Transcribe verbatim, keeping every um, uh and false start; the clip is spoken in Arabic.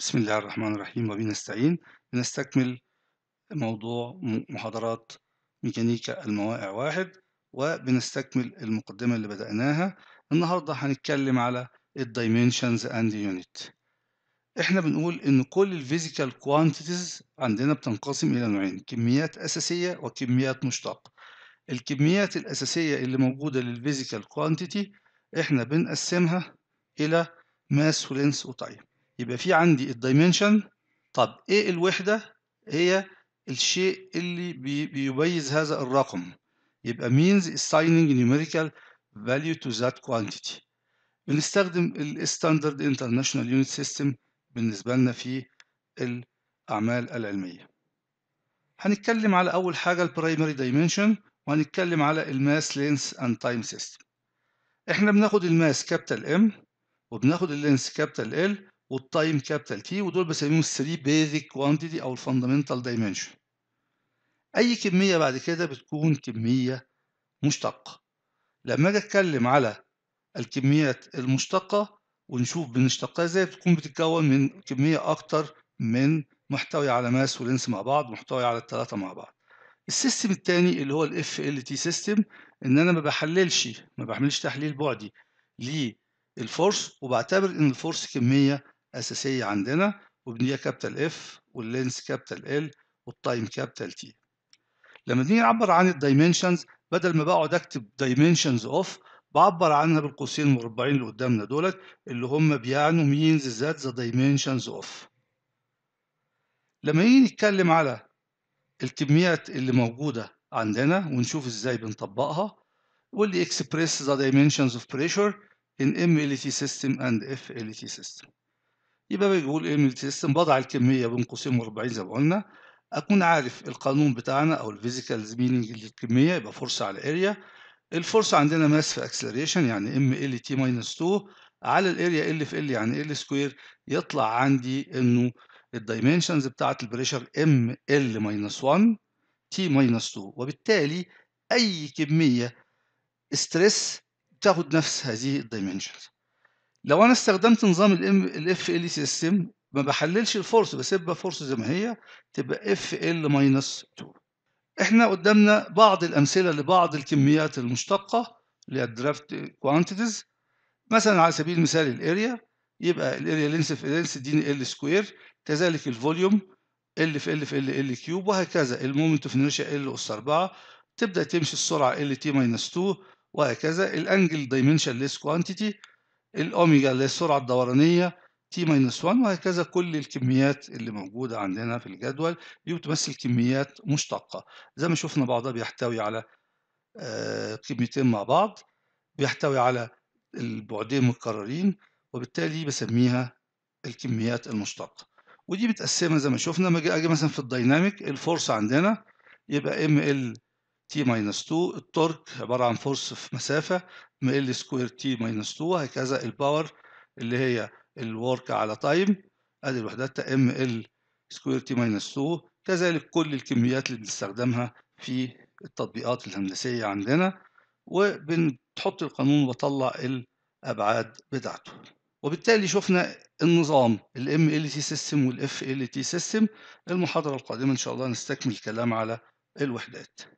بسم الله الرحمن الرحيم وبه نستعين. بنستكمل موضوع محاضرات ميكانيكا الموائع واحد، وبنستكمل المقدمة اللي بدأناها. النهاردة هنتكلم على الدايمنشنز اند يونت. احنا بنقول ان كل الفيزيكال كوانتيتيز عندنا بتنقسم الى نوعين، كميات اساسية وكميات مشتقة. الكميات الاساسية اللي موجودة للفيزيكال كوانتيتي احنا بنقسمها الى ماس ولينس وتايم. يبقى في عندي الدايمنشن. طب ايه الوحدة؟ هي الشيء اللي بي بيميز هذا الرقم، يبقى means assigning numerical value to that quantity. بنستخدم الستاندرد انترناشونال يونت سيستم بالنسبة لنا في الأعمال العلمية. هنتكلم على أول حاجة البرايمري دايمنشن، وهنتكلم على الماس لينس اند تايم سيستم. احنا بناخد الماس كابيتال ام، وبناخد اللينس كابيتال ال، والتايم كابيتال تي، ودول بسميهم الثري بيزك كوانتيتي او الفاندامنتال دايمنشن. اي كميه بعد كده بتكون كميه مشتقه. لما اجي اتكلم على الكميات المشتقه ونشوف بنشتقها ازاي، بتكون بتتكون من كميه اكتر من محتويه على ماس ولينس مع بعض، محتويه على الثلاثه مع بعض. السيستم الثاني اللي هو الاف ال تي سيستم، ان انا ما بحللش ما بعملش تحليل بعدي للفورس، وبعتبر ان الفورس كميه أساسية عندنا، وبنية كابيتال اف، واللينس كابيتال ال، والتايم كابيتال تي. لما نيجي نعبر عن الدايمنشنز، بدل ما بقعد اكتب دايمنشنز اوف، بعبر عنها بالقوسين المربعين اللي قدامنا دولت، اللي هم بيعنوا means that the dimensions of. لما نيجي نتكلم على الكميات اللي موجودة عندنا ونشوف ازاي بنطبقها، واللي express the dimensions of pressure in M L T system and F L T system. يبقى بيقول ايه من السيستم؟ بضع الكميه بين قوسين مربعين زي ما قلنا، اكون عارف القانون بتاعنا او الفيزيكال مينينج للكميه، يبقى فرصه على اريا. الفرصه عندنا ماس في اكسلريشن، يعني ام ال تي ماينس اتنين على الاريا ال في ال، يعني ال سكوير. يطلع عندي انه الدايمنشنز بتاعت البريشر ام ال ماينس واحد تي ماينس اتنين، وبالتالي اي كميه ستريس تاخد نفس هذه الدايمنشنز. لو انا استخدمت نظام الاف ال سيستم، ما بحللش الفورس، بسيبها فورس زي ما هي، تبقى اف ال ماينس اتنين. احنا قدامنا بعض الامثله لبعض الكميات المشتقه اللي هي الدرافت كوانتيتيز. مثلا على سبيل المثال الاريا، يبقى الاريا لينس في لينس اديني ال سكوير، كذلك الفوليوم ال في ال في ال ال كيوب، وهكذا. المومنت اوف انرشيا ال اس اربعة، تبدا تمشي السرعه ال تي ماينس اتنين، وهكذا. الانجل دايمنشن ليس كوانتيتي، الأوميجا اللي هي السرعة الدورانية تي ماينس واحد، وهكذا. كل الكميات اللي موجودة عندنا في الجدول دي بتمثل كميات مشتقة، زي ما شفنا بعضها بيحتوي على آه كميتين مع بعض، بيحتوي على البعدين متكررين، وبالتالي بسميها الكميات المشتقة. ودي متقسمة زي ما شفنا. لما أجي مثلا في الدايناميك، الفورس عندنا يبقى ام ال تي ماينس اتنين، التورك عبارة عن فورس في مسافة ام ال سكوير تي ماينس اتنين، وهكذا. الباور اللي هي الورك على تايم، ادي الوحدات ام ال سكوير تي ماينس اتنين، كذلك كل الكميات اللي بنستخدمها في التطبيقات الهندسية عندنا، وبنحط القانون وبطلع الأبعاد بتاعته. وبالتالي شفنا النظام ال ام ال تي سيستم والاف ال تي سيستم. المحاضرة القادمة ان شاء الله نستكمل الكلام على الوحدات.